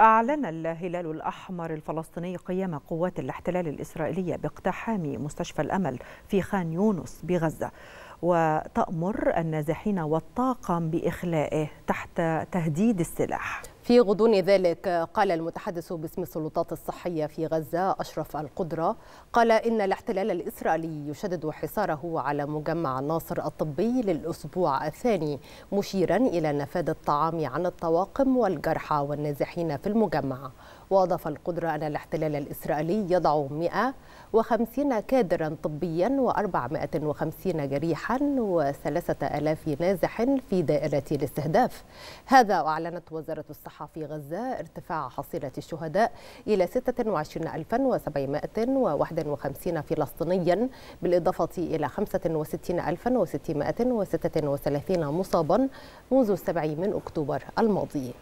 أعلن الهلال الأحمر الفلسطيني قيام قوات الاحتلال الإسرائيلية باقتحام مستشفى الأمل في خان يونس بغزة، وتأمر النازحين والطاقم بإخلائه تحت تهديد السلاح. في غضون ذلك قال المتحدث باسم السلطات الصحية في غزة أشرف القدرة، قال إن الاحتلال الإسرائيلي يشدد حصاره على مجمع ناصر الطبي للأسبوع الثاني، مشيرا إلى نفاذ الطعام عن الطواقم والجرحى والنازحين في المجمع. وأضاف القدرة أن الاحتلال الإسرائيلي يضع 150 كادرا طبيا و450 جريحا و3000 نازح في دائرة الاستهداف. هذا وأعلنت وزارة الصحة في غزة ارتفاع حصيلة الشهداء إلى 26751 فلسطينيا، بالإضافة إلى 65636 مصابا منذ 7 من أكتوبر الماضي.